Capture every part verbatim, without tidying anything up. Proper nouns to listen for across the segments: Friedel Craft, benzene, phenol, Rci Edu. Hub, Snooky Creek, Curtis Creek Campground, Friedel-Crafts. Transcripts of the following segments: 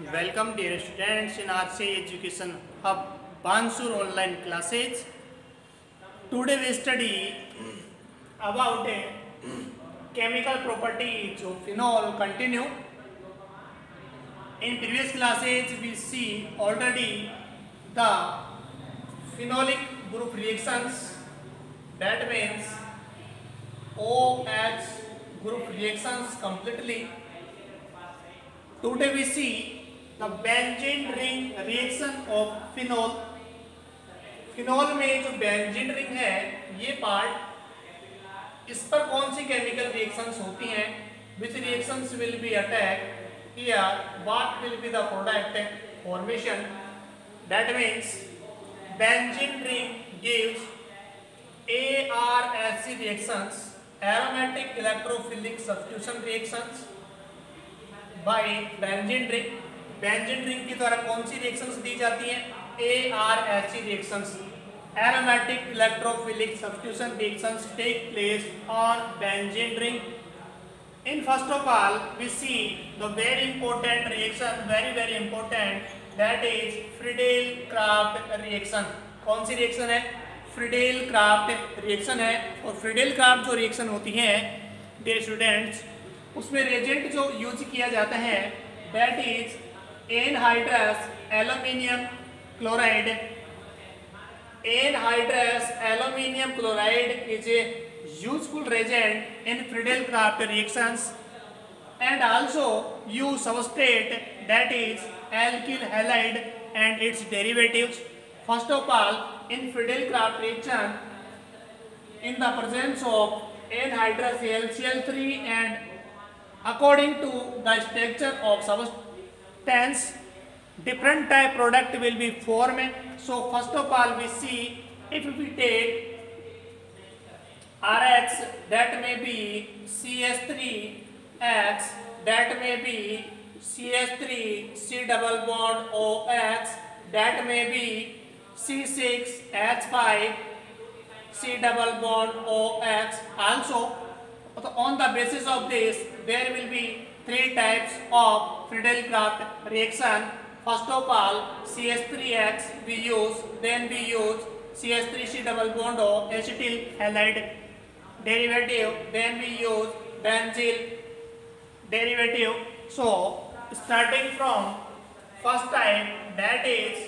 Welcome dear students in R C education hub Bansur online classes. Today we study about a chemical properties of phenol continue. In previous classes we see already the phenolic group reactions, that means OH group reactions completely. Today we see the benzene ring reaction of phenol. Phenol में जो benzene ring है ये part, इस पर कौन सी chemical reactions होती हैं, which reactions will be attack here, what will be the product formation. That means benzene ring gives A R S C reactions, aromatic electrophilic substitution reactions by benzene ring। benzene ring के द्वारा कौन सी reactions दी जाती हैं? A R S C reactions, aromatic electrophilic substitution reactions take place on benzene ring। In first of all we see the very important reaction, very very important, that is Friedel Craft reaction। कौन सी reaction है? Friedel Craft reaction है। और Friedel Craft जो reaction होती है dear students, उसमें reagent जो यूज किया जाता है that is anhydrous aluminium chloride. Anhydrous aluminium chloride is a useful reagent in Friedel Craft reactions and also you substrate that is alkyl halide and its derivatives. First of all, in Friedel-Crafts reaction, in the presence of anhydrous A l C l three and according to the structure of substance, different type product will be formed. So first of all, we see if we take R H, that may be C H three X, that may be C H three C double bond O H, that may be C six H five C double bond O H also. So on the basis of this there will be three types of Friedel-Crafts reaction. First of all C H three X we use, then we use C H three C double bond O acetyl halide derivative, then we use benzyl derivative. So starting from first type, that is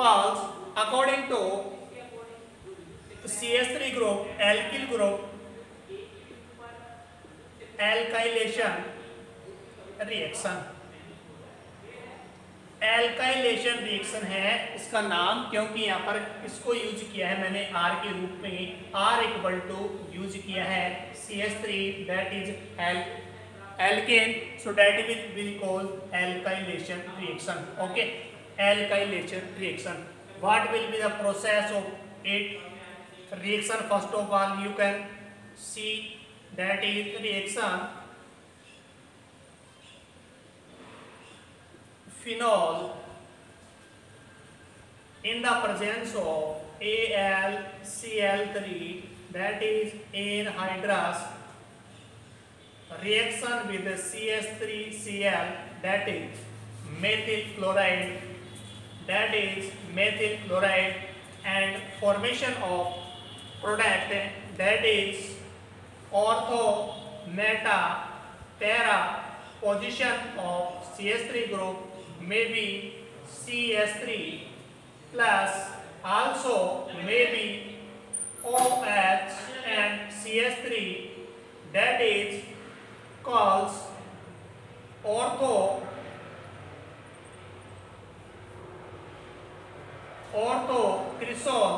called according to C H three group alkyl group alkylation reaction। alkylation reaction है इसका नाम, क्योंकि यहाँ पर इसको use किया है मैंने R के रूप में, R इक्वल टू यूज किया है C H three that is alkane, so that will be called alkylation reaction। Okay, alkylation reaction। What will be the process of it reaction? First of all, you can see that is reaction phenol in the presence of A l C l three, that is anhydrous, reaction with the C H three C l, that is methyl chloride, that is methyl chloride, and formation of product that is ortho meta para position of C H three group, maybe C H three plus also maybe O H and C H three, that is calls ortho orthocrysol,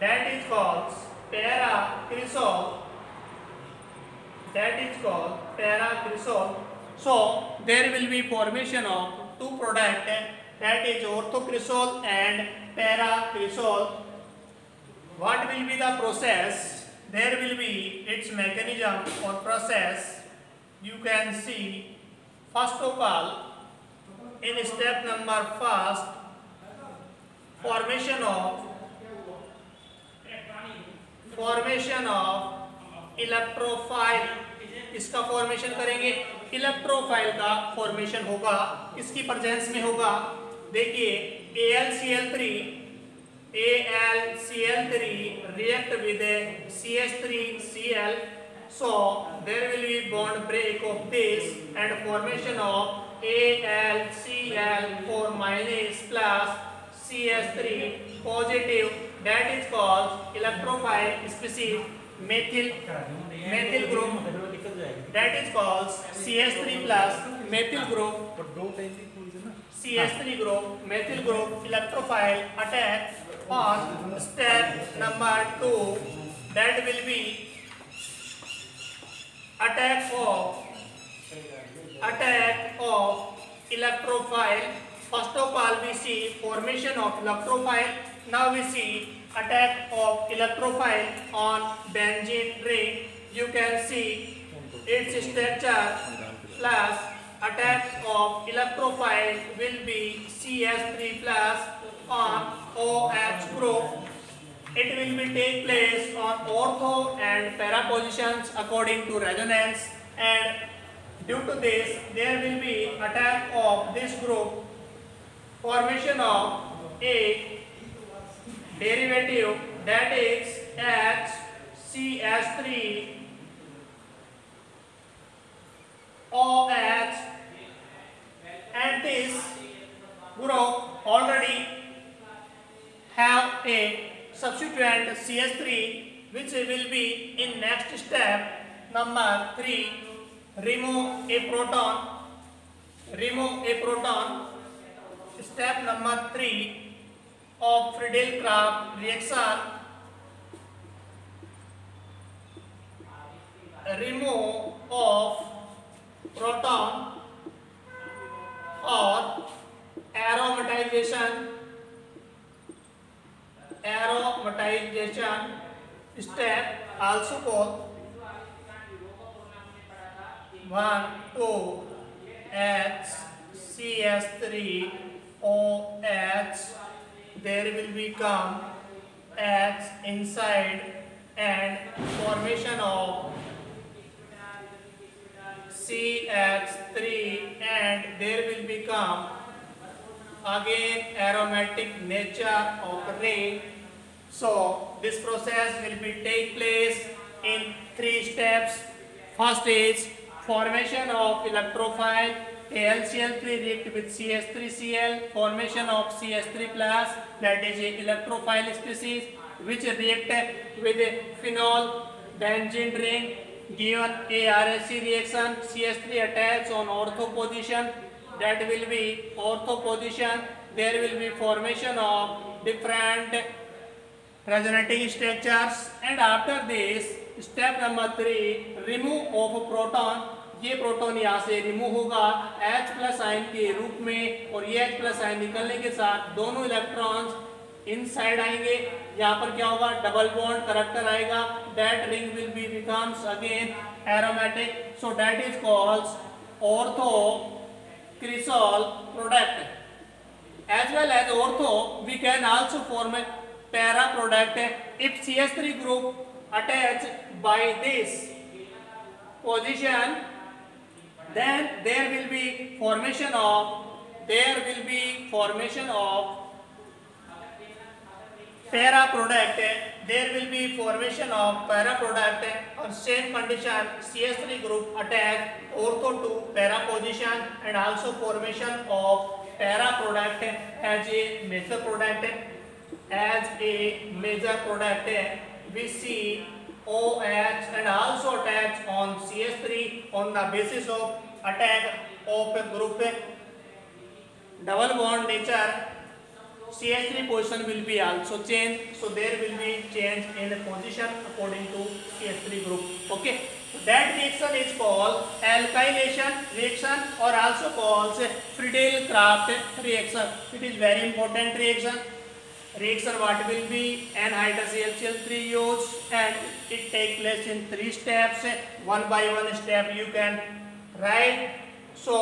that is called paracrysol, that is called paracrysol। So there will be formation of two product, that is orthocrysol and paracrysol। What will be the process? There will be its mechanism or process you can see। First of all, in step number first, formation of formation of electrophile इसका formation करेंगे, electrophile का formation होगा, इसकी presence में होगा। देखिए A L C L three A L C L three react with C H three C L, so there will be bond break of this and formation of A L C L four minus plus C H three positive, that is called electrophile species methyl methyl group, that is called C H three plus methyl group, C H three group methyl group electrophile attack on step number two, that will be attack of attack of electrophile. First of all we see formation of electrophile, now we see attack of electrophile on benzene ring. You can see its structure plus attack of electrophile will be C H three plus on OH group. It will be take place on ortho and para positions according to resonance, and due to this there will be attack of this group, formation of a derivative, that is H C H three OH, and this group already have a substituent C H three which will be in next step number three. Remove a proton, remove a proton, step number three of Friedel Craft reaction. Remove of proton or aromatization, aromatization step also called one two H C H three O H, there will become H inside and formation of C H three, and there will become again aromatic nature of ring. So this process will be take place in three steps. First is formation of electrophile, A L C L three react with C H three C L, formation of C H three plus, that is a electrophile species which react with phenol benzene ring, given a R A C reaction, C H three attached on ortho position, that will be ortho position, there will be formation of different resonating structures, and after this step number three, remove of proton, ये proton यहाँ से remove होगा H plus ion के रूप में, और ये H plus ion निकलने के साथ दोनों इलेक्ट्रॉन्स इनसाइड आएंगे, यहाँ पर क्या होगा डबल बॉन्ड करैक्टर आएगा, that ring will be becomes again aromatic, so that is called ortho cresol product. As well as ortho we can also form a para product if C H three group attached by this position, then there will be formation of there will be formation of para product, there will be formation of para product on same condition, C H three group attack ortho to para position, and also formation of para product as a major product. As a major product we see OH and also attached on C H three on the basis of attack of a group double bond nature. C H three position will be also changed, so there will be change in the position according to C H three group. Okay, that reaction is called alkylation reaction or also called Friedel-Craft reaction. It is very important reaction. Reaction what will be anhydrous A L C L three used, and it take place in three steps. One by one step you can write. So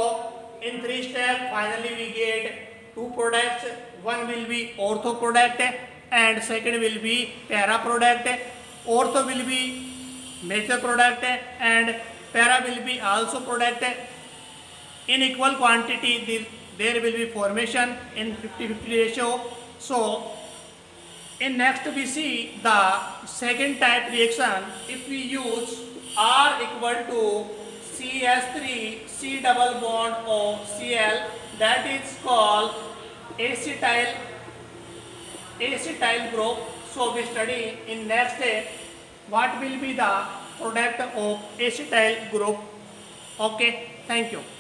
in three step finally we get two products. One will be ortho product and second will be para product. Ortho will be major product and para will be also producted in equal quantity. There will be formation in fifty fifty ratio. So in next we see the second type reaction. If we use R equal to C S three C double bond of Cl, that is called acetyl acetyl group. So we study in next day what will be the product of acetyl group. Okay, thank you.